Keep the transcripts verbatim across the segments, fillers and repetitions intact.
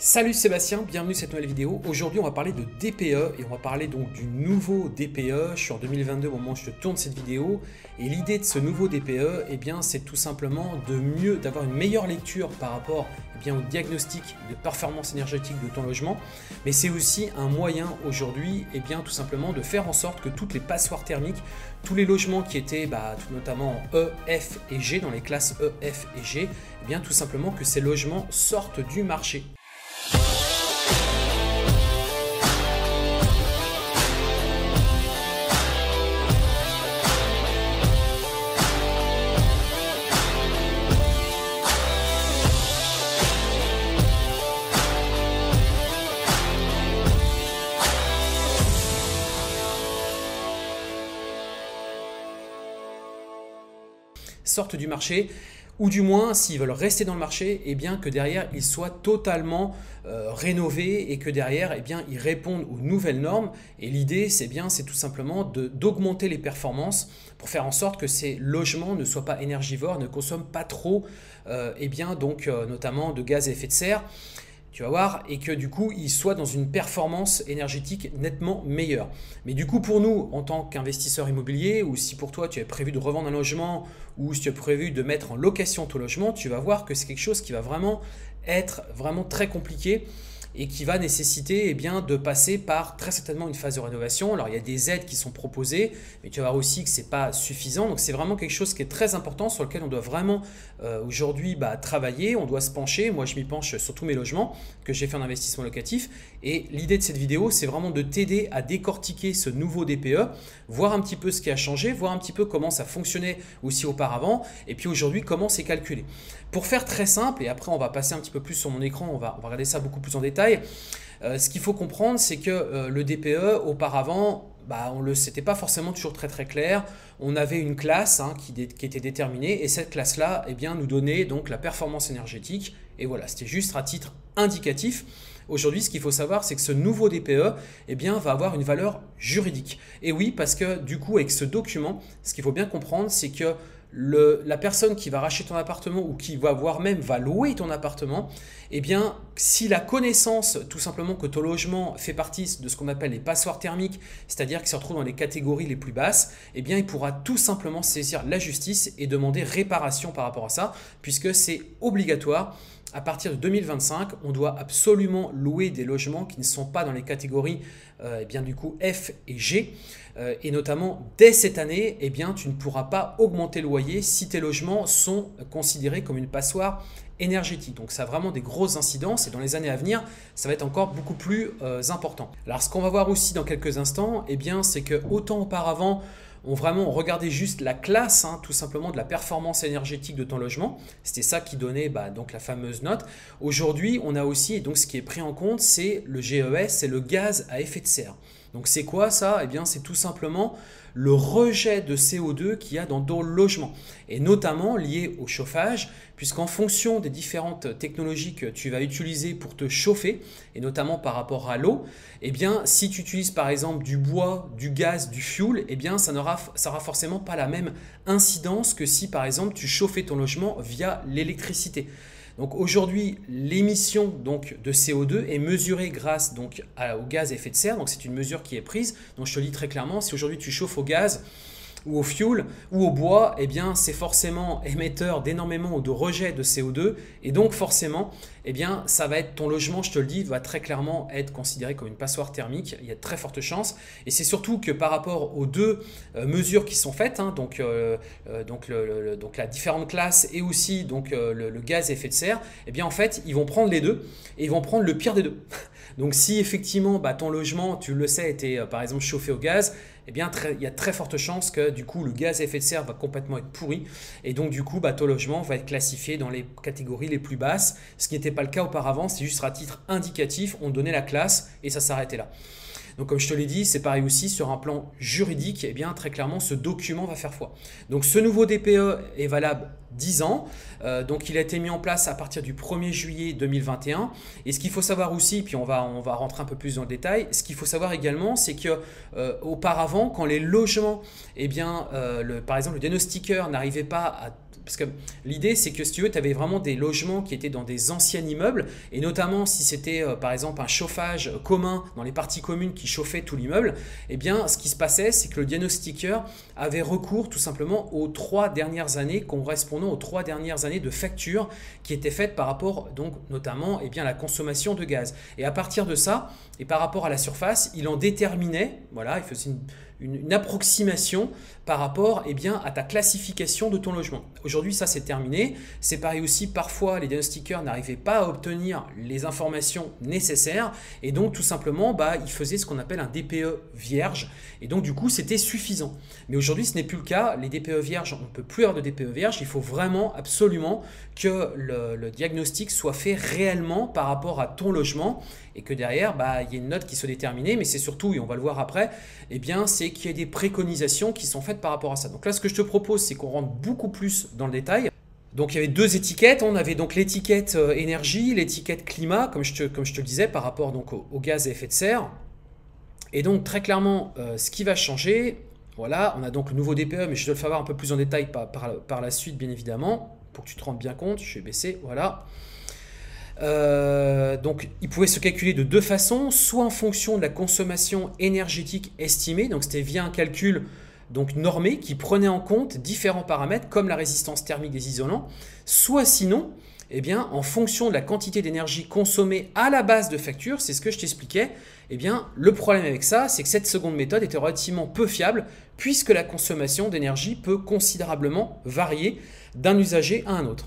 Salut Sébastien, bienvenue sur cette nouvelle vidéo. Aujourd'hui on va parler de D P E et on va parler donc du nouveau D P E. Je suis en deux mille vingt-deux au moment où je te tourne cette vidéo et l'idée de ce nouveau D P E, eh bien, c'est tout simplement de mieux, d'avoir une meilleure lecture par rapport eh bien, au diagnostic de performance énergétique de ton logement, mais c'est aussi un moyen aujourd'hui eh bien, tout simplement de faire en sorte que toutes les passoires thermiques, tous les logements qui étaient bah, notamment en E, F et G, dans les classes E, F et G, eh bien, tout simplement que ces logements sortent du marché. Sortent du marché, ou du moins s'ils veulent rester dans le marché, et eh bien que derrière ils soient totalement euh, rénovés et que derrière eh bien ils répondent aux nouvelles normes. Et l'idée c'est bien c'est tout simplement de d'augmenter les performances pour faire en sorte que ces logements ne soient pas énergivores, ne consomment pas trop euh, eh bien donc euh, notamment de gaz à effet de serre. Tu vas voir, et que du coup, il soit dans une performance énergétique nettement meilleure. Mais du coup, pour nous, en tant qu'investisseur immobilier, ou si pour toi, tu as prévu de revendre un logement, ou si tu as prévu de mettre en location ton logement, tu vas voir que c'est quelque chose qui va vraiment être vraiment très compliqué et qui va nécessiter eh bien, de passer par très certainement une phase de rénovation. Alors, il y a des aides qui sont proposées, mais tu vas voir aussi que ce n'est pas suffisant. Donc, c'est vraiment quelque chose qui est très important, sur lequel on doit vraiment euh, aujourd'hui bah, travailler, on doit se pencher. Moi, je m'y penche sur tous mes logements que j'ai fait en investissement locatif, et l'idée de cette vidéo c'est vraiment de t'aider à décortiquer ce nouveau D P E, voir un petit peu ce qui a changé, voir un petit peu comment ça fonctionnait aussi auparavant et puis aujourd'hui comment c'est calculé. Pour faire très simple, et après on va passer un petit peu plus sur mon écran, on va, on va regarder ça beaucoup plus en détail, euh, ce qu'il faut comprendre c'est que euh, le D P E auparavant, Bah, on le c'était pas forcément toujours très très clair. On avait une classe hein, qui, dé, qui était déterminée et cette classe-là eh bien, nous donnait donc la performance énergétique. Et voilà, c'était juste à titre indicatif. Aujourd'hui, ce qu'il faut savoir, c'est que ce nouveau D P E eh bien, va avoir une valeur juridique. Et oui, parce que du coup, avec ce document, ce qu'il faut bien comprendre, c'est que Le, la personne qui va racheter ton appartement ou qui va voire même va louer ton appartement, eh bien, s'il a connaissance tout simplement que ton logement fait partie de ce qu'on appelle les passoires thermiques, c'est-à-dire qu'il se retrouve dans les catégories les plus basses, eh bien, il pourra tout simplement saisir la justice et demander réparation par rapport à ça, puisque c'est obligatoire. À partir de deux mille vingt-cinq, on doit absolument louer des logements qui ne sont pas dans les catégories euh, eh bien, du coup, F et G. Euh, et notamment, dès cette année, eh bien, tu ne pourras pas augmenter le loyer si tes logements sont considérés comme une passoire énergétique. Donc, ça a vraiment des grosses incidences et dans les années à venir, ça va être encore beaucoup plus euh, important. Alors, ce qu'on va voir aussi dans quelques instants, eh bien, c'est que autant auparavant, on vraiment regardait juste la classe, hein, tout simplement de la performance énergétique de ton logement. C'était ça qui donnait bah, donc la fameuse note. Aujourd'hui, on a aussi, et donc ce qui est pris en compte, c'est le G E S, c'est le gaz à effet de serre. Donc c'est quoi ça? Eh bien c'est tout simplement le rejet de C O deux qu'il y a dans ton logement et notamment lié au chauffage, puisqu'en fonction des différentes technologies que tu vas utiliser pour te chauffer et notamment par rapport à l'eau, eh bien si tu utilises par exemple du bois, du gaz, du fuel, eh bien ça n'aura ça n'aura forcément pas la même incidence que si par exemple tu chauffais ton logement via l'électricité. Donc aujourd'hui, l'émission donc de C O deux est mesurée grâce donc à, au gaz à effet de serre. Donc c'est une mesure qui est prise. Donc je te le dis très clairement, si aujourd'hui tu chauffes au gaz ou au fuel ou au bois, eh bien c'est forcément émetteur d'énormément ou de rejet de C O deux et donc forcément, eh bien ça va être ton logement, je te le dis, va très clairement être considéré comme une passoire thermique. Il y a de très fortes chances et c'est surtout que par rapport aux deux euh, mesures qui sont faites, hein, donc euh, euh, donc le, le, donc la différente classe et aussi donc euh, le, le gaz à effet de serre, eh bien en fait ils vont prendre les deux et ils vont prendre le pire des deux. Donc si effectivement bah, ton logement, tu le sais, était euh, par exemple chauffé au gaz, eh bien très, il y a de très fortes chances que du coup le gaz à effet de serre va complètement être pourri et donc du coup bah, ton logement va être classifié dans les catégories les plus basses, ce qui n'était pas le cas auparavant, c'est juste à titre indicatif, on donnait la classe et ça s'arrêtait là. Donc comme je te l'ai dit, c'est pareil aussi sur un plan juridique, et eh bien très clairement ce document va faire foi. Donc ce nouveau D P E est valable dix ans. Euh, donc, il a été mis en place à partir du premier juillet deux mille vingt et un. Et ce qu'il faut savoir aussi, puis on va, on va rentrer un peu plus dans le détail, ce qu'il faut savoir également, c'est que euh, auparavant, quand les logements, eh bien, euh, le, par exemple, le diagnostiqueur n'arrivait pas à... Parce que l'idée, c'est que si tu veux, tu avais vraiment des logements qui étaient dans des anciens immeubles, et notamment si c'était euh, par exemple un chauffage commun dans les parties communes qui chauffait tout l'immeuble, eh bien ce qui se passait, c'est que le diagnostiqueur avait recours tout simplement aux trois dernières années correspondant aux trois dernières années de facture qui étaient faites par rapport donc notamment eh bien, à la consommation de gaz. Et à partir de ça, et par rapport à la surface, il en déterminait, voilà, il faisait une... Une, une approximation par rapport eh bien, à ta classification de ton logement. Aujourd'hui, ça c'est terminé. C'est pareil aussi, parfois les diagnostiqueurs n'arrivaient pas à obtenir les informations nécessaires et donc tout simplement, bah, ils faisaient ce qu'on appelle un D P E vierge et donc du coup, c'était suffisant. Mais aujourd'hui, ce n'est plus le cas. Les D P E vierges, on ne peut plus avoir de D P E vierge. Il faut vraiment absolument que le, le diagnostic soit fait réellement par rapport à ton logement et que derrière, bah, il y a une note qui soit déterminée. Mais c'est surtout, et on va le voir après, eh bien, c'est qu'il y a des préconisations qui sont faites par rapport à ça. Donc là, ce que je te propose, c'est qu'on rentre beaucoup plus dans le détail. Donc, il y avait deux étiquettes. On avait donc l'étiquette énergie, l'étiquette climat, comme je te, comme je te le disais, par rapport donc au, au gaz à effet de serre. Et donc, très clairement, euh, ce qui va changer, voilà, on a donc le nouveau D P E, mais je te le ferai voir un peu plus en détail par, par, par la suite, bien évidemment, pour que tu te rendes bien compte. Je vais baisser, voilà. Euh, donc, il pouvait se calculer de deux façons, soit en fonction de la consommation énergétique estimée, donc c'était via un calcul donc normé qui prenait en compte différents paramètres comme la résistance thermique des isolants, soit sinon, eh bien, en fonction de la quantité d'énergie consommée à la base de facture, c'est ce que je t'expliquais, eh bien, le problème avec ça, c'est que cette seconde méthode était relativement peu fiable puisque la consommation d'énergie peut considérablement varier d'un usager à un autre.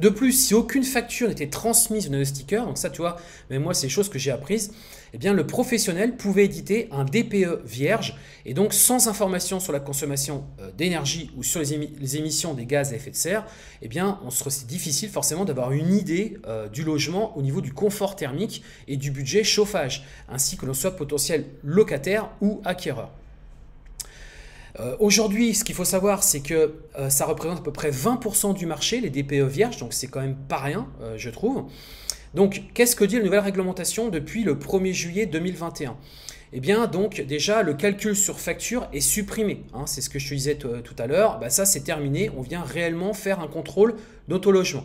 De plus, si aucune facture n'était transmise au diagnostiqueur, donc ça tu vois, mais moi c'est des choses que j'ai apprises, eh bien le professionnel pouvait éditer un D P E vierge et donc sans information sur la consommation d'énergie ou sur les, émi les émissions des gaz à effet de serre, eh bien on se c'est difficile forcément d'avoir une idée euh, du logement au niveau du confort thermique et du budget chauffage, ainsi que l'on soit potentiel locataire ou acquéreur. Euh, Aujourd'hui, ce qu'il faut savoir, c'est que euh, ça représente à peu près vingt pour cent du marché, les D P E vierges, donc c'est quand même pas rien, euh, je trouve. Donc, qu'est-ce que dit la nouvelle réglementation depuis le premier juillet deux mille vingt et un? Eh bien, donc déjà, le calcul sur facture est supprimé. Hein, c'est ce que je te disais tout à l'heure. Bah, ça, c'est terminé. On vient réellement faire un contrôle d'autologement.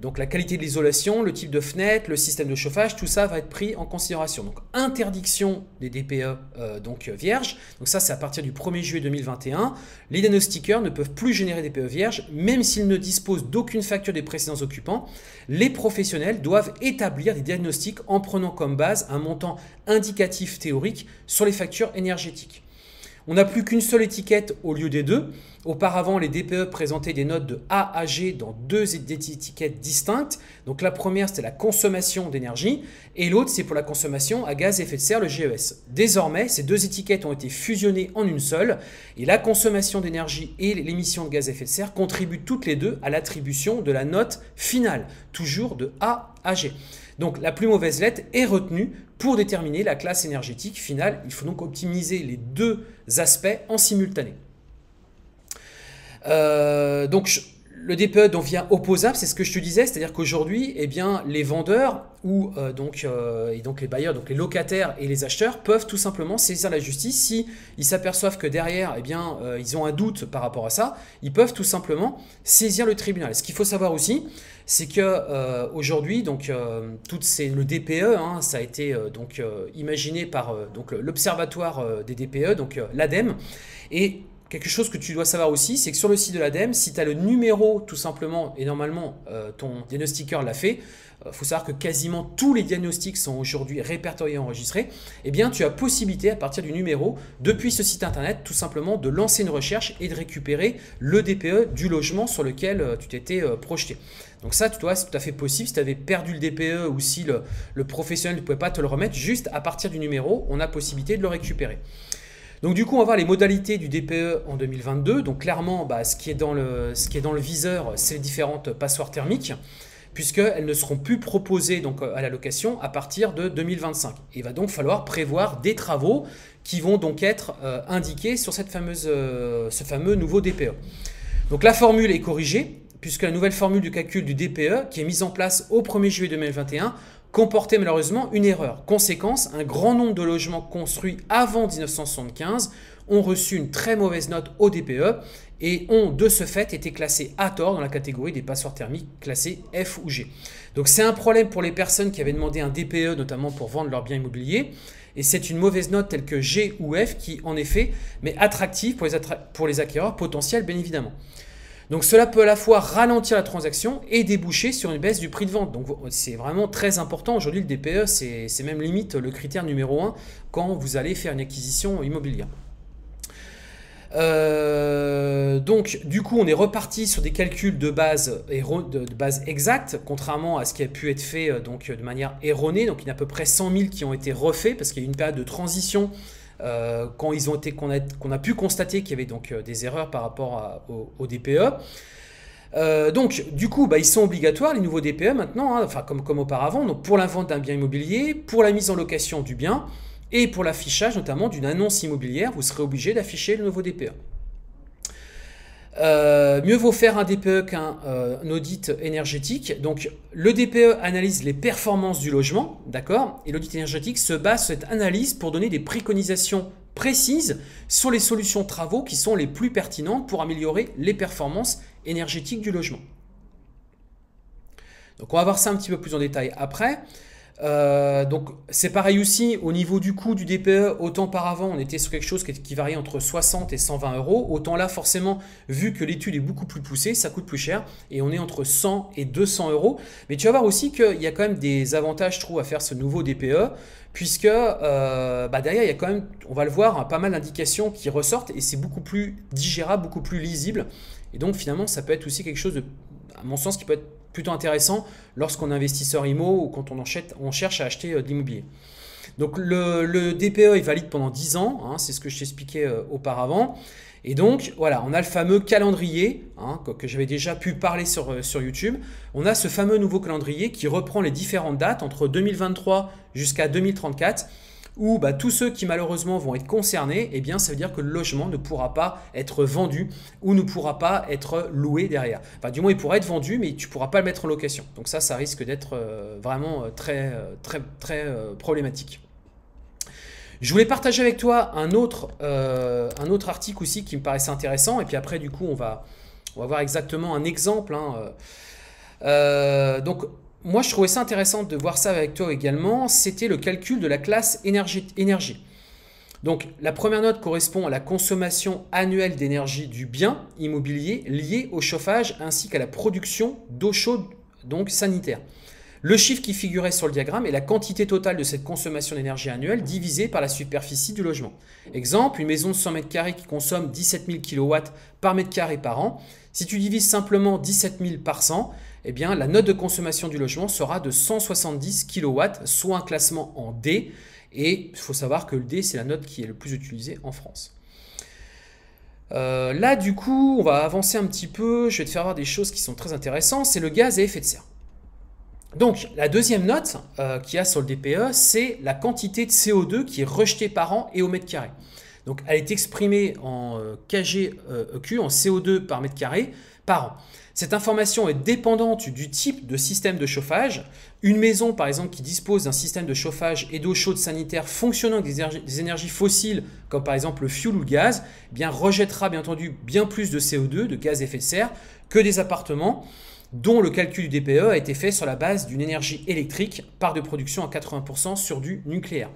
Donc, la qualité de l'isolation, le type de fenêtre, le système de chauffage, tout ça va être pris en considération. Donc, interdiction des D P E euh, donc, vierges. Donc, ça, c'est à partir du premier juillet deux mille vingt et un. Les diagnostiqueurs ne peuvent plus générer des D P E vierges, même s'ils ne disposent d'aucune facture des précédents occupants. Les professionnels doivent établir des diagnostics en prenant comme base un montant indicatif théorique sur les factures énergétiques. On n'a plus qu'une seule étiquette au lieu des deux. Auparavant, les D P E présentaient des notes de A à G dans deux étiquettes distinctes. Donc la première, c'était la consommation d'énergie et l'autre, c'est pour la consommation à gaz à effet de serre, le G E S. Désormais, ces deux étiquettes ont été fusionnées en une seule et la consommation d'énergie et l'émission de gaz à effet de serre contribuent toutes les deux à l'attribution de la note finale, toujours de A à G. Donc la plus mauvaise lettre est retenue pour déterminer la classe énergétique finale. Il faut donc optimiser les deux aspects en simultané. Euh, donc le D P E devient opposable, c'est ce que je te disais, c'est-à-dire qu'aujourd'hui, eh bien, les vendeurs ou euh, donc, euh, et donc les bailleurs, donc les locataires et les acheteurs peuvent tout simplement saisir la justice si ils s'aperçoivent que derrière, eh bien, euh, ils ont un doute par rapport à ça, ils peuvent tout simplement saisir le tribunal. Ce qu'il faut savoir aussi, c'est que euh, aujourd'hui, donc euh, toutes ces, le D P E, hein, ça a été euh, donc euh, imaginé par euh, donc l'observatoire euh, des D P E, donc euh, l'ADEME, et quelque chose que tu dois savoir aussi, c'est que sur le site de l'ADEME, si tu as le numéro tout simplement, et normalement euh, ton diagnostiqueur l'a fait, il euh, faut savoir que quasiment tous les diagnostics sont aujourd'hui répertoriés et enregistrés, eh bien tu as possibilité à partir du numéro, depuis ce site internet, tout simplement de lancer une recherche et de récupérer le D P E du logement sur lequel euh, tu t'étais euh, projeté. Donc ça, tu vois, c'est tout à fait possible. Si tu avais perdu le D P E ou si le, le professionnel ne pouvait pas te le remettre, juste à partir du numéro, on a possibilité de le récupérer. Donc du coup, on va voir les modalités du D P E en deux mille vingt-deux. Donc clairement, bah, ce qui est dans le, ce qui est dans le viseur, c'est les différentes passoires thermiques, puisqu'elles ne seront plus proposées donc, à la location à partir de deux mille vingt-cinq. Et il va donc falloir prévoir des travaux qui vont donc être euh, indiqués sur cette fameuse, euh, ce fameux nouveau D P E. Donc la formule est corrigée, puisque la nouvelle formule du calcul du D P E, qui est mise en place au premier juillet deux mille vingt et un, comportait malheureusement une erreur. Conséquence, un grand nombre de logements construits avant mille neuf cent soixante-quinze ont reçu une très mauvaise note au D P E et ont de ce fait été classés à tort dans la catégorie des passoires thermiques classées F ou G. Donc c'est un problème pour les personnes qui avaient demandé un D P E, notamment pour vendre leurs biens immobiliers, et c'est une mauvaise note telle que G ou F qui, en effet, mais attractive pour les, attra pour les acquéreurs potentiels, bien évidemment. Donc cela peut à la fois ralentir la transaction et déboucher sur une baisse du prix de vente. Donc c'est vraiment très important. Aujourd'hui, le D P E, c'est même limite le critère numéro un quand vous allez faire une acquisition immobilière. Euh, donc du coup on est reparti sur des calculs de base, de base exacte, contrairement à ce qui a pu être fait donc, de manière erronée. Donc il y a à peu près cent mille qui ont été refaits parce qu'il y a eu une période de transition euh, quand ils ont été, qu'on a, qu'on a pu constater qu'il y avait donc, des erreurs par rapport à, au, au D P E. Euh, donc du coup bah, ils sont obligatoires les nouveaux D P E maintenant, hein, enfin, comme, comme auparavant, donc, pour la vente d'un bien immobilier, pour la mise en location du bien, et pour l'affichage notamment d'une annonce immobilière, vous serez obligé d'afficher le nouveau D P E. Euh, mieux vaut faire un D P E qu'un euh, audit énergétique. Donc le D P E analyse les performances du logement, d'accord, et l'audit énergétique se base sur cette analyse pour donner des préconisations précises sur les solutions de travaux qui sont les plus pertinentes pour améliorer les performances énergétiques du logement. Donc on va voir ça un petit peu plus en détail après. Euh, donc c'est pareil aussi au niveau du coût du D P E, autant par avant on était sur quelque chose qui, qui variait entre soixante et cent vingt euros, autant là forcément vu que l'étude est beaucoup plus poussée, ça coûte plus cher et on est entre cent et deux cents euros. Mais tu vas voir aussi qu'il y a quand même des avantages, je trouve, à faire ce nouveau D P E, puisque euh, bah derrière il y a quand même, on va le voir, hein, pas mal d'indications qui ressortent et c'est beaucoup plus digérable, beaucoup plus lisible, et donc finalement ça peut être aussi quelque chose de, à mon sens, qui peut être plutôt intéressant lorsqu'on est investisseur I M O ou quand on, achète, on cherche à acheter de l'immobilier. Donc le, le D P E est valide pendant dix ans, hein, c'est ce que je t'expliquais euh, auparavant. Et donc voilà, on a le fameux calendrier, hein, que, que j'avais déjà pu parler sur, euh, sur YouTube. On a ce fameux nouveau calendrier qui reprend les différentes dates entre deux mille vingt-trois jusqu'à deux mille trente-quatre, où bah, tous ceux qui malheureusement vont être concernés, eh bien, ça veut dire que le logement ne pourra pas être vendu ou ne pourra pas être loué derrière. Enfin, du moins, il pourra être vendu, mais tu ne pourras pas le mettre en location. Donc ça, ça risque d'être euh, vraiment très, très, très euh, problématique. Je voulais partager avec toi un autre, euh, un autre article aussi qui me paraissait intéressant. Et puis après, du coup, on va, on va voir exactement un exemple. Hein. Euh, donc, moi, je trouvais ça intéressant de voir ça avec toi également. C'était le calcul de la classe énergie. énergie. Donc, la première note correspond à la consommation annuelle d'énergie du bien immobilier lié au chauffage ainsi qu'à la production d'eau chaude, donc sanitaire. Le chiffre qui figurait sur le diagramme est la quantité totale de cette consommation d'énergie annuelle divisée par la superficie du logement. Exemple, une maison de cent mètres carrés qui consomme dix-sept mille kilowatts par mètre carré par an. Si tu divises simplement dix-sept mille par cent, eh bien, la note de consommation du logement sera de cent soixante-dix kilowatts, soit un classement en D. Et il faut savoir que le D, c'est la note qui est le plus utilisée en France. Euh, là, du coup, on va avancer un petit peu. Je vais te faire voir des choses qui sont très intéressantes. C'est le gaz à effet de serre. Donc, la deuxième note euh, qu'il y a sur le D P E, c'est la quantité de C O deux qui est rejetée par an et au mètre carré. Donc, elle est exprimée en euh, K G E Q, en C O deux par mètre carré par an. Cette information est dépendante du type de système de chauffage. Une maison, par exemple, qui dispose d'un système de chauffage et d'eau chaude sanitaire fonctionnant avec des énergies, des énergies fossiles, comme par exemple le fioul ou le gaz, eh bien, rejettera bien entendu bien plus de C O deux, de gaz à effet de serre, que des appartements dont le calcul du D P E a été fait sur la base d'une énergie électrique, part de production à quatre-vingts pour cent sur du nucléaire.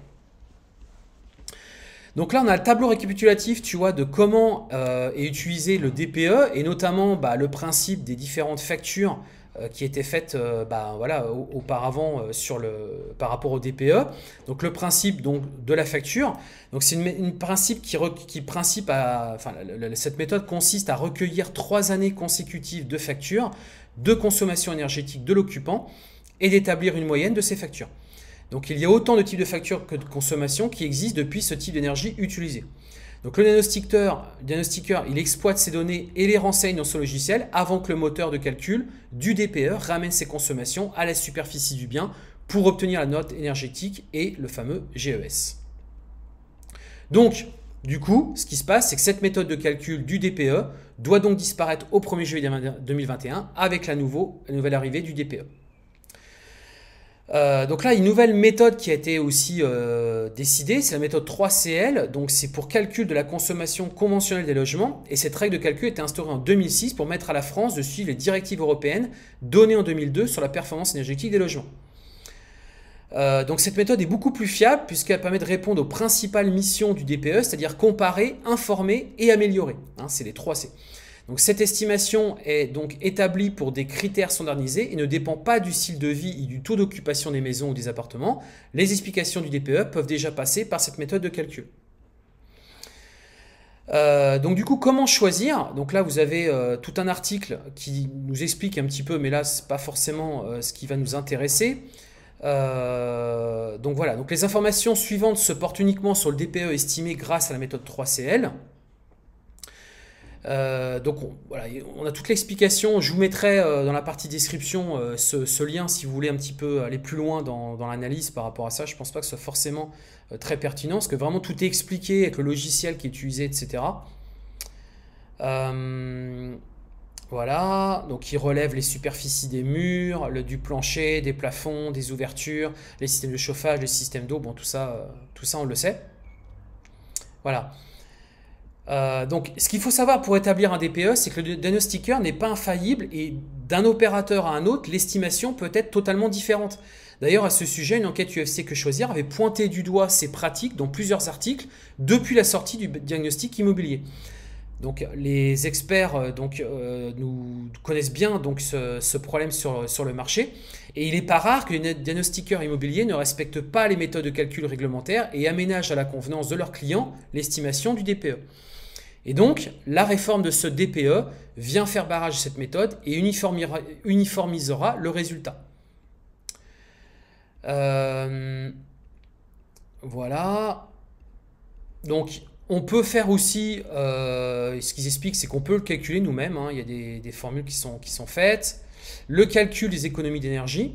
Donc là, on a le tableau récapitulatif, tu vois, de comment euh, est utilisé le D P E et notamment bah, le principe des différentes factures euh, qui étaient faites euh, bah, voilà, auparavant euh, sur le, par rapport au D P E. Donc le principe donc, de la facture, c'est une, une principe qui, qui principe à, enfin, cette méthode consiste à recueillir trois années consécutives de factures, de consommation énergétique de l'occupant et d'établir une moyenne de ces factures. Donc, il y a autant de types de factures que de consommation qui existent depuis ce type d'énergie utilisée. Donc, le diagnostiqueur, diagnostiqueur, il exploite ces données et les renseigne dans son logiciel avant que le moteur de calcul du D P E ramène ces consommations à la superficie du bien pour obtenir la note énergétique et le fameux G E S. Donc, Du coup, ce qui se passe, c'est que cette méthode de calcul du D P E doit donc disparaître au premier juillet deux mille vingt et un avec la, nouveau, la nouvelle arrivée du D P E. Euh, donc là, une nouvelle méthode qui a été aussi euh, décidée, c'est la méthode trois C L. Donc c'est pour calcul de la consommation conventionnelle des logements. Et cette règle de calcul a été instaurée en deux mille six pour mettre à la France de suivre les directives européennes données en deux mille deux sur la performance énergétique des logements. Euh, donc cette méthode est beaucoup plus fiable puisqu'elle permet de répondre aux principales missions du D P E, c'est-à-dire comparer, informer et améliorer. Hein, c'est les trois C. Donc cette estimation est donc établie pour des critères standardisés et ne dépend pas du style de vie et du taux d'occupation des maisons ou des appartements. Les explications du D P E peuvent déjà passer par cette méthode de calcul. Euh, donc du coup, comment choisir? Donc là, vous avez euh, tout un article qui nous explique un petit peu, mais là, ce n'est pas forcément euh, ce qui va nous intéresser. Euh, donc voilà, donc les informations suivantes se portent uniquement sur le D P E estimé grâce à la méthode trois C L. Euh, donc on, voilà, on a toute l'explication. Je vous mettrai euh, dans la partie description euh, ce, ce lien si vous voulez un petit peu aller plus loin dans, dans l'analyse par rapport à ça. Je ne pense pas que ce soit forcément euh, très pertinent parce que vraiment tout est expliqué avec le logiciel qui est utilisé, et cetera. Euh, Voilà, donc il relève les superficies des murs, le, du plancher, des plafonds, des ouvertures, les systèmes de chauffage, les systèmes d'eau, bon tout ça, euh, tout ça on le sait. Voilà. Euh, donc ce qu'il faut savoir pour établir un D P E, c'est que le diagnostiqueur n'est pas infaillible et d'un opérateur à un autre, l'estimation peut être totalement différente. D'ailleurs à ce sujet, une enquête U F C Que Choisir avait pointé du doigt ces pratiques dans plusieurs articles depuis la sortie du diagnostic immobilier. Donc les experts donc, euh, nous connaissent bien donc, ce, ce problème sur, sur le marché et il n'est pas rare que les diagnostiqueurs immobiliers ne respectent pas les méthodes de calcul réglementaires et aménagent à la convenance de leurs clients l'estimation du D P E. Et donc la réforme de ce D P E vient faire barrage à cette méthode et uniformisera le résultat. Euh, voilà. Donc... On peut faire aussi, euh, ce qu'ils expliquent, c'est qu'on peut le calculer nous-mêmes. Hein. Il y a des, des formules qui sont, qui sont faites. Le calcul des économies d'énergie.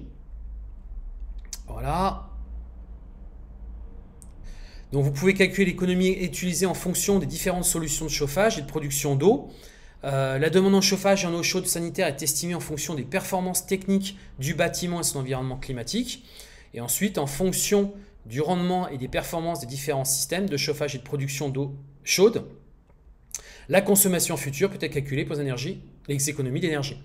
Voilà. Donc vous pouvez calculer l'économie utilisée en fonction des différentes solutions de chauffage et de production d'eau. Euh, la demande en chauffage et en eau chaude sanitaire est estimée en fonction des performances techniques du bâtiment et son environnement climatique. Et ensuite, en fonction du rendement et des performances des différents systèmes de chauffage et de production d'eau chaude, la consommation future peut être calculée pour les énergies, les économies d'énergie.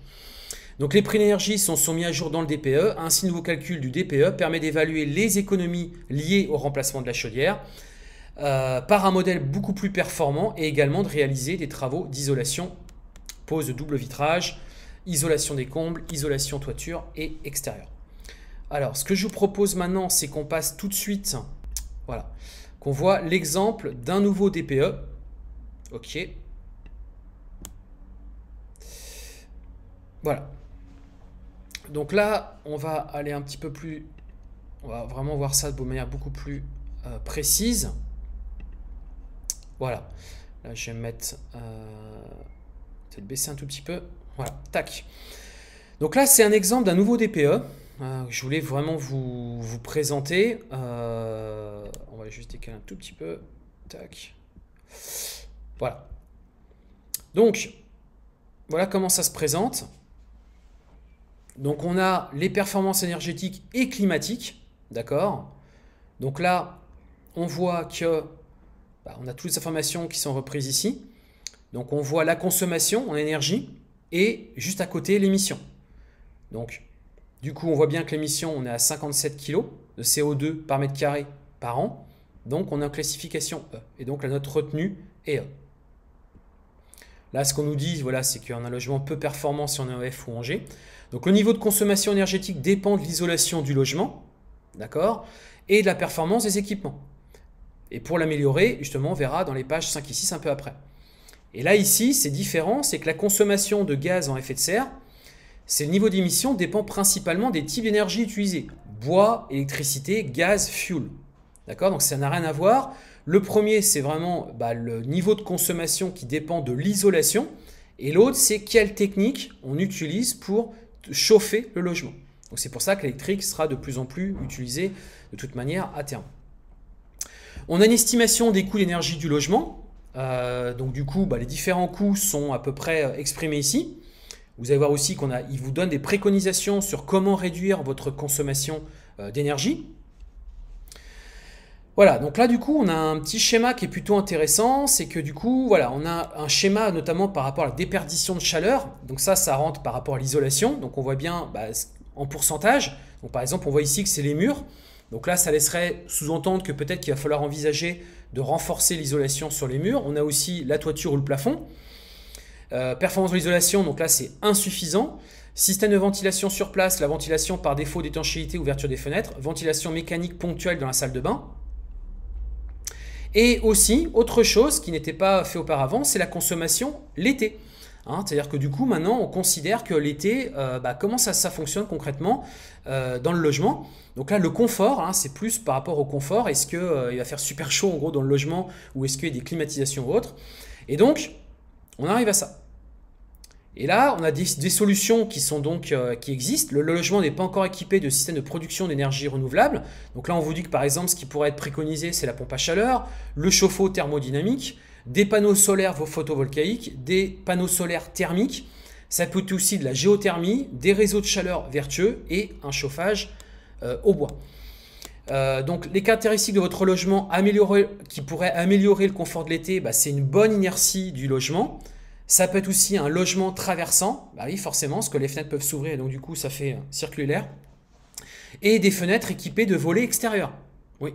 Donc les prix d'énergie sont, sont mis à jour dans le D P E. Ainsi, le nouveau calcul du D P E permet d'évaluer les économies liées au remplacement de la chaudière euh, par un modèle beaucoup plus performant et également de réaliser des travaux d'isolation, pose de double vitrage, isolation des combles, isolation toiture et extérieur. Alors, ce que je vous propose maintenant, c'est qu'on passe tout de suite, voilà, qu'on voit l'exemple d'un nouveau D P E. Ok. Voilà. Donc là, on va aller un petit peu plus, on va vraiment voir ça de manière beaucoup plus euh, précise. Voilà. Là, je vais me mettre, euh, peut-être baisser un tout petit peu. Voilà, tac. Donc là, c'est un exemple d'un nouveau D P E. Euh, je voulais vraiment vous, vous présenter. Euh, on va juste décaler un tout petit peu. Tac. Voilà. Donc, voilà comment ça se présente. Donc, on a les performances énergétiques et climatiques. D'accord? Donc là, on voit que bah, on a toutes les informations qui sont reprises ici. Donc, on voit la consommation en énergie et juste à côté, l'émission. Donc, du coup, on voit bien que l'émission, on est à cinquante-sept kilos de C O deux par mètre carré par an. Donc, on est en classification E. Et donc, la note retenue est E. Là, ce qu'on nous dit, voilà, c'est qu'on a un logement peu performant si on est en F ou en G. Donc, le niveau de consommation énergétique dépend de l'isolation du logement, d'accord, et de la performance des équipements. Et pour l'améliorer, justement, on verra dans les pages cinq et six un peu après. Et là, ici, c'est différent, c'est que la consommation de gaz en effet de serre, c'est le niveau d'émission dépend principalement des types d'énergie utilisés. Bois, électricité, gaz, fuel. D'accord? Donc ça n'a rien à voir. Le premier, c'est vraiment bah, le niveau de consommation qui dépend de l'isolation. Et l'autre, c'est quelle technique on utilise pour chauffer le logement. Donc c'est pour ça que l'électrique sera de plus en plus utilisée de toute manière à terme. On a une estimation des coûts d'énergie du logement. Euh, donc du coup, bah, les différents coûts sont à peu près exprimés ici. Vous allez voir aussi qu'on a, il vous donne des préconisations sur comment réduire votre consommation euh, d'énergie. Voilà, donc là du coup on a un petit schéma qui est plutôt intéressant, c'est que du coup voilà, on a un schéma notamment par rapport à la déperdition de chaleur, donc ça ça rentre par rapport à l'isolation, donc on voit bien bah, en pourcentage, donc par exemple on voit ici que c'est les murs, donc là ça laisserait sous-entendre que peut-être qu'il va falloir envisager de renforcer l'isolation sur les murs, on a aussi la toiture ou le plafond, euh, performance de l'isolation, donc là c'est insuffisant. Système de ventilation sur place, la ventilation par défaut d'étanchéité, ouverture des fenêtres, ventilation mécanique ponctuelle dans la salle de bain. Et aussi, autre chose qui n'était pas fait auparavant, c'est la consommation l'été. Hein, c'est-à-dire que du coup, maintenant, on considère que l'été, euh, bah, comment ça, ça fonctionne concrètement euh, dans le logement. Donc là, le confort, hein, c'est plus par rapport au confort. Est-ce qu'il euh, va faire super chaud en gros dans le logement ou est-ce qu'il y a des climatisations ou autres. Et donc, on arrive à ça. Et là, on a des, des solutions qui, sont donc, euh, qui existent. Le, le logement n'est pas encore équipé de système de production d'énergie renouvelable. Donc là, on vous dit que par exemple, ce qui pourrait être préconisé, c'est la pompe à chaleur, le chauffe-eau thermodynamique, des panneaux solaires photovoltaïques, des panneaux solaires thermiques. Ça peut être aussi de la géothermie, des réseaux de chaleur vertueux et un chauffage euh, au bois. Euh, donc les caractéristiques de votre logement amélioré, qui pourraient améliorer le confort de l'été, bah, c'est une bonne inertie du logement. Ça peut être aussi un logement traversant, bah oui forcément, parce que les fenêtres peuvent s'ouvrir et donc du coup ça fait circuler l'air. Et des fenêtres équipées de volets extérieurs. Oui.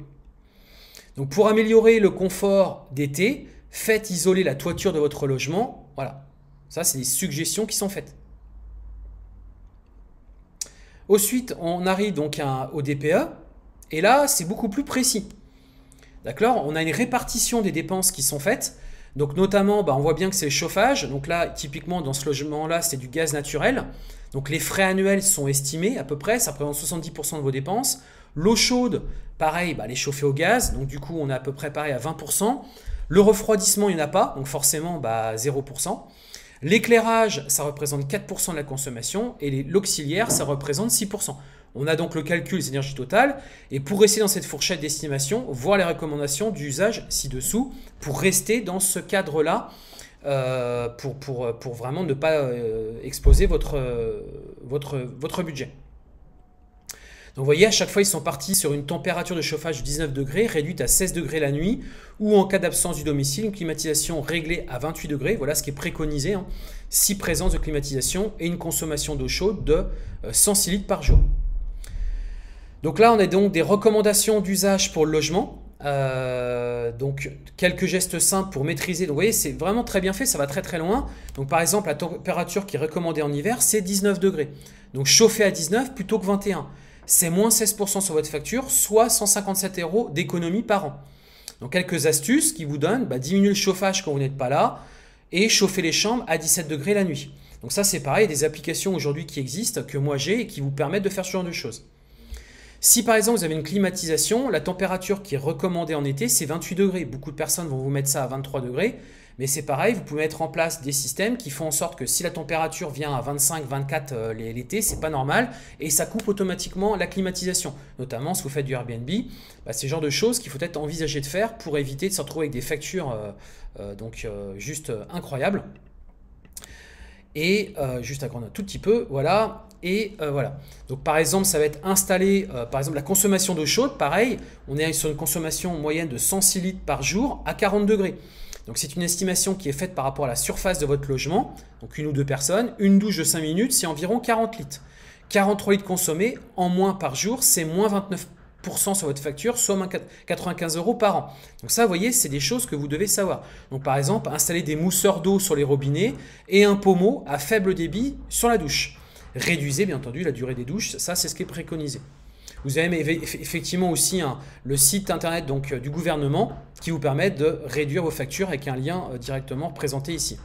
Donc pour améliorer le confort d'été, faites isoler la toiture de votre logement. Voilà, ça c'est des suggestions qui sont faites. Ensuite, on arrive donc à, au D P E et là c'est beaucoup plus précis. D'accord, on a une répartition des dépenses qui sont faites. Donc notamment, bah, on voit bien que c'est le chauffage. Donc là, typiquement, dans ce logement-là, c'est du gaz naturel. Donc les frais annuels sont estimés à peu près. Ça représente soixante-dix pour cent de vos dépenses. L'eau chaude, pareil, bah, elle est chauffée au gaz. Donc du coup, on est à peu près pareil à vingt pour cent. Le refroidissement, il n'y en a pas. Donc forcément, bah, zéro pour cent. L'éclairage, ça représente quatre pour cent de la consommation. Et l'auxiliaire, ça représente six pour cent. On a donc le calcul des énergies totales. Et pour rester dans cette fourchette d'estimation, voir les recommandations d'usage ci-dessous pour rester dans ce cadre-là, euh, pour, pour, pour vraiment ne pas euh, exposer votre, euh, votre, votre budget. Donc vous voyez, à chaque fois, ils sont partis sur une température de chauffage de dix-neuf degrés réduite à seize degrés la nuit ou en cas d'absence du domicile, une climatisation réglée à vingt-huit degrés. Voilà ce qui est préconisé, hein. six présences de climatisation et une consommation d'eau chaude de cent six litres par jour. Donc là, on a donc des recommandations d'usage pour le logement. Euh, donc, quelques gestes simples pour maîtriser. Donc, vous voyez, c'est vraiment très bien fait. Ça va très, très loin. Donc, par exemple, la température qui est recommandée en hiver, c'est dix-neuf degrés. Donc, chauffer à dix-neuf plutôt que vingt et un. C'est moins seize pour cent sur votre facture, soit cent cinquante-sept euros d'économie par an. Donc, quelques astuces qui vous donnent, bah, diminuer le chauffage quand vous n'êtes pas là et chauffer les chambres à dix-sept degrés la nuit. Donc, ça, c'est pareil. Il y a des applications aujourd'hui qui existent, que moi j'ai et qui vous permettent de faire ce genre de choses. Si par exemple vous avez une climatisation, la température qui est recommandée en été, c'est vingt-huit degrés. Beaucoup de personnes vont vous mettre ça à vingt-trois degrés. Mais c'est pareil, vous pouvez mettre en place des systèmes qui font en sorte que si la température vient à vingt-cinq, vingt-quatre euh, l'été, c'est pas normal. Et ça coupe automatiquement la climatisation. Notamment si vous faites du Airbnb, bah, c'est le genre de choses qu'il faut peut-être envisager de faire pour éviter de se retrouver avec des factures euh, euh, donc, euh, juste euh, incroyables. Et euh, juste à grandir un tout petit peu, voilà. Et euh, voilà. Donc par exemple, ça va être installé, euh, par exemple, la consommation d'eau chaude, pareil, on est sur une consommation moyenne de cent six litres par jour à quarante degrés. Donc c'est une estimation qui est faite par rapport à la surface de votre logement. Donc une ou deux personnes, une douche de cinq minutes, c'est environ quarante litres. quarante-trois litres consommés en moins par jour, c'est moins vingt-neuf pour cent sur votre facture, soit moins quatre-vingt-quinze euros par an. Donc ça, vous voyez, c'est des choses que vous devez savoir. Donc par exemple, installer des mousseurs d'eau sur les robinets et un pommeau à faible débit sur la douche. Réduisez bien entendu la durée des douches, ça c'est ce qui est préconisé. Vous avez effectivement aussi hein, le site internet donc, du gouvernement qui vous permet de réduire vos factures avec un lien euh, directement représenté ici.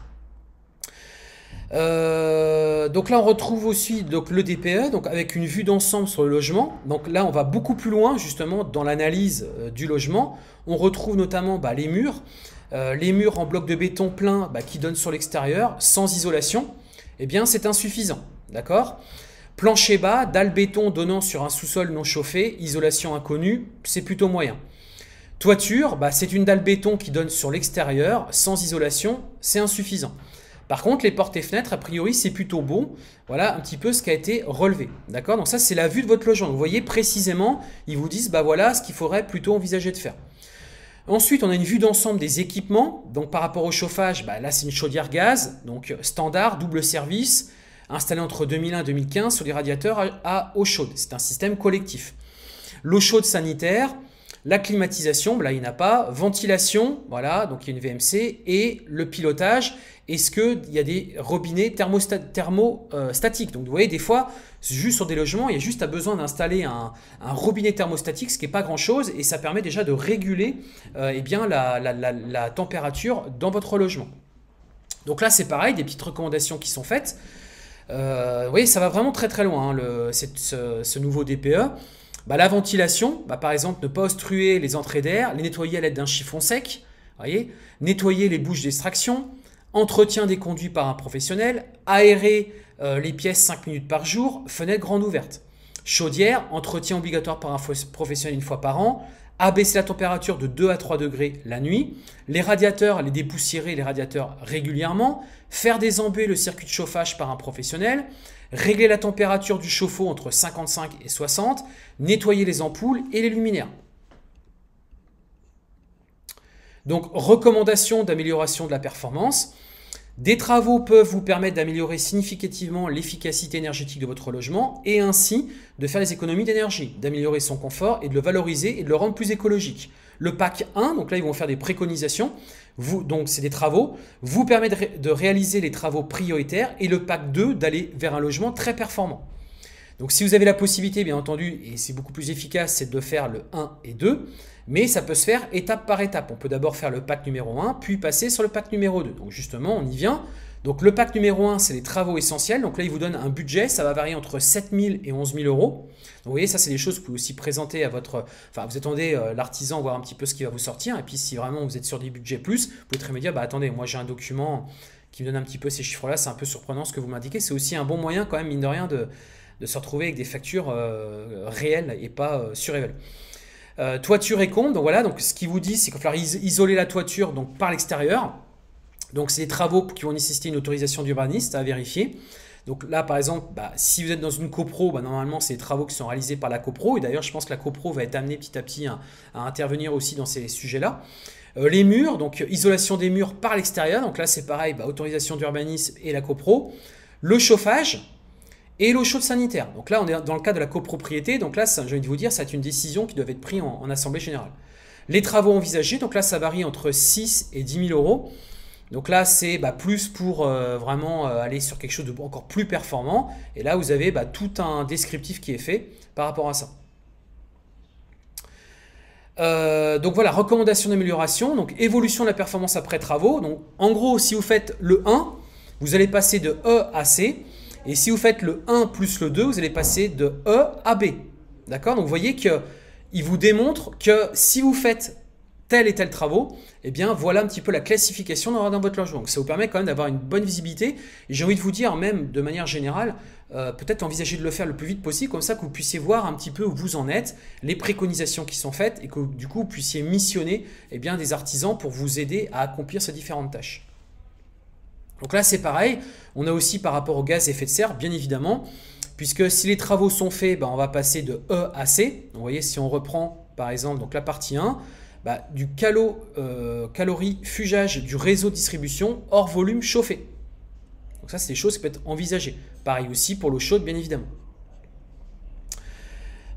Euh, donc là on retrouve aussi donc, le D P E donc, avec une vue d'ensemble sur le logement. Donc là on va beaucoup plus loin justement dans l'analyse euh, du logement. On retrouve notamment bah, les murs, euh, les murs en bloc de béton plein bah, qui donnent sur l'extérieur sans isolation. Eh bien c'est insuffisant. D'accord. Plancher bas, dalle béton donnant sur un sous-sol non chauffé, isolation inconnue, c'est plutôt moyen. Toiture, bah, c'est une dalle béton qui donne sur l'extérieur, sans isolation, c'est insuffisant. Par contre, les portes et fenêtres, a priori, c'est plutôt bon. Voilà un petit peu ce qui a été relevé. D'accord? Donc ça, c'est la vue de votre logement. Vous voyez précisément, ils vous disent, bah voilà ce qu'il faudrait plutôt envisager de faire. Ensuite, on a une vue d'ensemble des équipements. Donc par rapport au chauffage, bah, là, c'est une chaudière gaz. Donc standard, double service, installé entre deux mille un et deux mille quinze sur les radiateurs à eau chaude. C'est un système collectif. L'eau chaude sanitaire, la climatisation, bah, là, il n'y en a pas. Ventilation, voilà, donc il y a une V M C. Et le pilotage. Est-ce qu'il y a des robinets thermostatiques thermo, euh, Donc, vous voyez, des fois, juste sur des logements, il y a juste besoin d'installer un, un robinet thermostatique, ce qui n'est pas grand-chose, et ça permet déjà de réguler euh, eh bien, la, la, la, la température dans votre logement. Donc là, c'est pareil, des petites recommandations qui sont faites. Euh, vous voyez, ça va vraiment très très loin, hein, le, cette, ce, ce nouveau D P E. Bah, la ventilation, bah, par exemple, ne pas obstruer les entrées d'air, les nettoyer à l'aide d'un chiffon sec, voyez, nettoyer les bouches d'extraction, entretien des conduits par un professionnel, aérer euh, les pièces cinq minutes par jour, fenêtre grande ouverte. Chaudière, entretien obligatoire par un professionnel une fois par an, abaisser la température de deux à trois degrés la nuit, les radiateurs, les dépoussiérer les radiateurs régulièrement, faire désembuer le circuit de chauffage par un professionnel, régler la température du chauffe-eau entre cinquante-cinq et soixante, nettoyer les ampoules et les luminaires. Donc, recommandations d'amélioration de la performance. Des travaux peuvent vous permettre d'améliorer significativement l'efficacité énergétique de votre logement et ainsi de faire des économies d'énergie, d'améliorer son confort et de le valoriser et de le rendre plus écologique. Le pack un, donc là ils vont faire des préconisations, vous, donc c'est des travaux, vous permet de, ré de réaliser les travaux prioritaires et le pack deux d'aller vers un logement très performant. Donc si vous avez la possibilité, bien entendu, et c'est beaucoup plus efficace, c'est de faire le un et deux, mais ça peut se faire étape par étape. On peut d'abord faire le pack numéro un, puis passer sur le pack numéro deux. Donc justement, on y vient. Donc le pack numéro un, c'est les travaux essentiels. Donc là, il vous donne un budget, ça va varier entre sept mille et onze mille euros. Donc vous voyez, ça, c'est des choses que vous pouvez aussi présenter à votre... Enfin, vous attendez euh, l'artisan, voir un petit peu ce qui va vous sortir. Et puis si vraiment vous êtes sur des budgets plus, vous pouvez très bien dire, bah attendez, moi j'ai un document qui me donne un petit peu ces chiffres-là. C'est un peu surprenant ce que vous m'indiquez. C'est aussi un bon moyen quand même, mine de rien, de... de se retrouver avec des factures euh, réelles et pas euh, surévaluées. Euh, toiture et comble, donc voilà, donc ce qu'il vous dit, c'est qu'il va falloir isoler la toiture donc, par l'extérieur. Donc c'est des travaux qui vont nécessiter une autorisation d'urbaniste à vérifier. Donc là, par exemple, bah, si vous êtes dans une copro, bah, normalement, c'est des travaux qui sont réalisés par la copro. Et d'ailleurs, je pense que la copro va être amenée petit à petit à, à intervenir aussi dans ces sujets-là. Euh, les murs, donc isolation des murs par l'extérieur. Donc là, c'est pareil, bah, autorisation d'urbanisme et la copro. Le chauffage. Et l'eau chaude sanitaire. Donc là, on est dans le cas de la copropriété. Donc là, ça, je viens de vous dire, c'est une décision qui doit être prise en, en assemblée générale. Les travaux envisagés, donc là, ça varie entre six et dix mille euros. Donc là, c'est bah, plus pour euh, vraiment euh, aller sur quelque chose de encore plus performant. Et là, vous avez bah, tout un descriptif qui est fait par rapport à ça. Euh, donc voilà, recommandation d'amélioration. Donc évolution de la performance après travaux. Donc en gros, si vous faites le un, vous allez passer de E à C. Et si vous faites le un plus le deux, vous allez passer de E à B. D'accord? Donc, vous voyez qu'il vous démontre que si vous faites tel et tel travaux, eh bien, voilà un petit peu la classification dans votre logement. Donc, ça vous permet quand même d'avoir une bonne visibilité. J'ai envie de vous dire, même de manière générale, euh, peut-être envisager de le faire le plus vite possible, comme ça que vous puissiez voir un petit peu où vous en êtes, les préconisations qui sont faites et que du coup, vous puissiez missionner eh bien, des artisans pour vous aider à accomplir ces différentes tâches. Donc là, c'est pareil. On a aussi par rapport au gaz à effet de serre, bien évidemment, puisque si les travaux sont faits, bah, on va passer de E à C. Donc, vous voyez, si on reprend, par exemple, donc la partie un, bah, du calo, euh, calorie-fugage du réseau de distribution hors volume chauffé. Donc ça, c'est des choses qui peuvent être envisagées. Pareil aussi pour l'eau chaude, bien évidemment.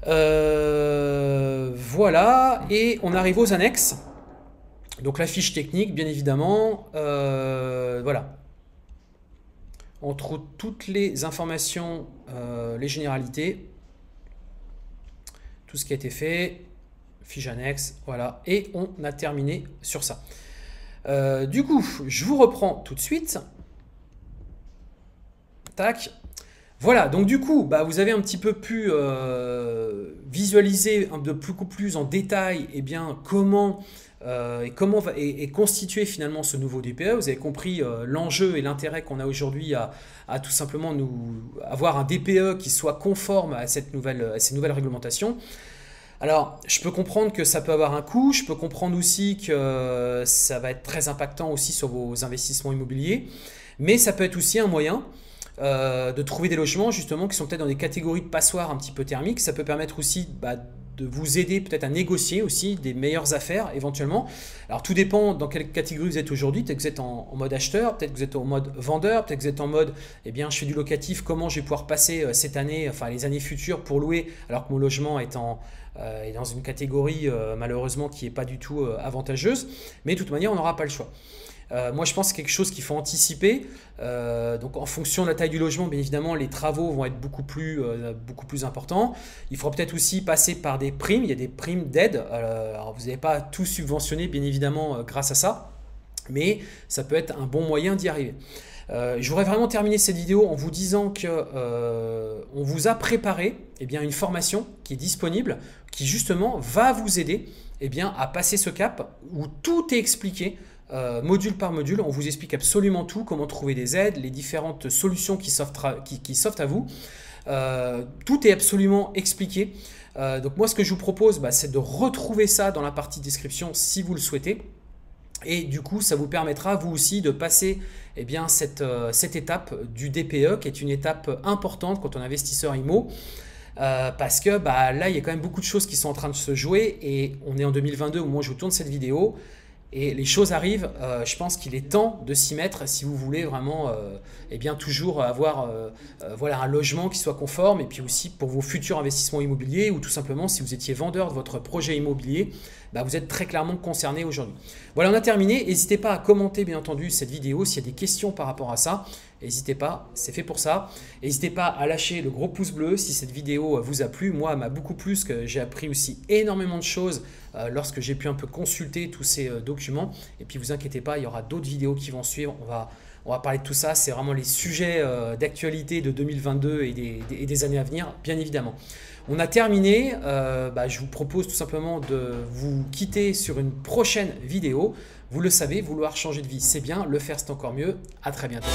Euh, voilà, et on arrive aux annexes. Donc la fiche technique, bien évidemment, euh, voilà. On trouve toutes les informations, euh, les généralités, tout ce qui a été fait, fiche annexe, voilà. Et on a terminé sur ça. Euh, du coup, je vous reprends tout de suite. Tac. Voilà, donc du coup, bah, vous avez un petit peu pu euh, visualiser un peu beaucoup plus en détail eh bien, comment... Euh, et comment va, et, et constituer finalement ce nouveau D P E. Vous avez compris euh, l'enjeu et l'intérêt qu'on a aujourd'hui à, à tout simplement nous avoir un D P E qui soit conforme à cette nouvelle, à ces nouvelles réglementations. Alors, je peux comprendre que ça peut avoir un coût, je peux comprendre aussi que ça va être très impactant aussi sur vos investissements immobiliers, mais ça peut être aussi un moyen euh, de trouver des logements justement qui sont peut-être dans des catégories de passoires un petit peu thermiques. Ça peut permettre aussi bah, de vous aider peut-être à négocier aussi des meilleures affaires éventuellement. Alors, tout dépend dans quelle catégorie vous êtes aujourd'hui. Peut-être que vous êtes en, en mode acheteur, peut-être que vous êtes en mode vendeur, peut-être que vous êtes en mode eh bien je fais du locatif, comment je vais pouvoir passer euh, cette année, enfin les années futures pour louer alors que mon logement est en... Euh, et dans une catégorie euh, malheureusement qui n'est pas du tout euh, avantageuse, mais de toute manière on n'aura pas le choix. Euh, moi je pense que c'est quelque chose qu'il faut anticiper, euh, donc en fonction de la taille du logement bien évidemment les travaux vont être beaucoup plus, euh, beaucoup plus importants. Il faudra peut-être aussi passer par des primes, il y a des primes d'aide, euh, alors vous n'allez pas tout subventionner bien évidemment euh, grâce à ça, mais ça peut être un bon moyen d'y arriver. Euh, je voudrais vraiment terminer cette vidéo en vous disant que euh, on vous a préparé eh bien, une formation qui est disponible, qui justement va vous aider eh bien, à passer ce cap où tout est expliqué, euh, module par module. On vous explique absolument tout, comment trouver des aides, les différentes solutions qui s'offrent qui, qui s'offrent à vous. Euh, tout est absolument expliqué. Euh, donc moi, ce que je vous propose, bah, c'est de retrouver ça dans la partie description si vous le souhaitez. Et du coup, ça vous permettra, vous aussi, de passer eh bien, cette, euh, cette étape du D P E, qui est une étape importante quand on est investisseur immo, euh, parce que bah, là, il y a quand même beaucoup de choses qui sont en train de se jouer, et on est en deux mille vingt-deux au moment où je vous tourne cette vidéo, et les choses arrivent. Euh, je pense qu'il est temps de s'y mettre si vous voulez vraiment euh, eh bien, toujours avoir euh, euh, voilà, un logement qui soit conforme, et puis aussi pour vos futurs investissements immobiliers, ou tout simplement si vous étiez vendeur de votre projet immobilier, bah, vous êtes très clairement concerné aujourd'hui. Voilà, on a terminé. N'hésitez pas à commenter bien entendu cette vidéo s'il y a des questions par rapport à ça. N'hésitez pas, c'est fait pour ça. N'hésitez pas à lâcher le gros pouce bleu si cette vidéo vous a plu. Moi, elle m'a beaucoup plu, parce que j'ai appris aussi énormément de choses euh, lorsque j'ai pu un peu consulter tous ces euh, documents. Et puis, vous inquiétez pas, il y aura d'autres vidéos qui vont suivre. On va, on va parler de tout ça. C'est vraiment les sujets euh, d'actualité de deux mille vingt-deux et des, des, des années à venir, bien évidemment. On a terminé. Euh, bah, je vous propose tout simplement de vous quitter sur une prochaine vidéo. Vous le savez, vouloir changer de vie, c'est bien. Le faire, c'est encore mieux. À très bientôt.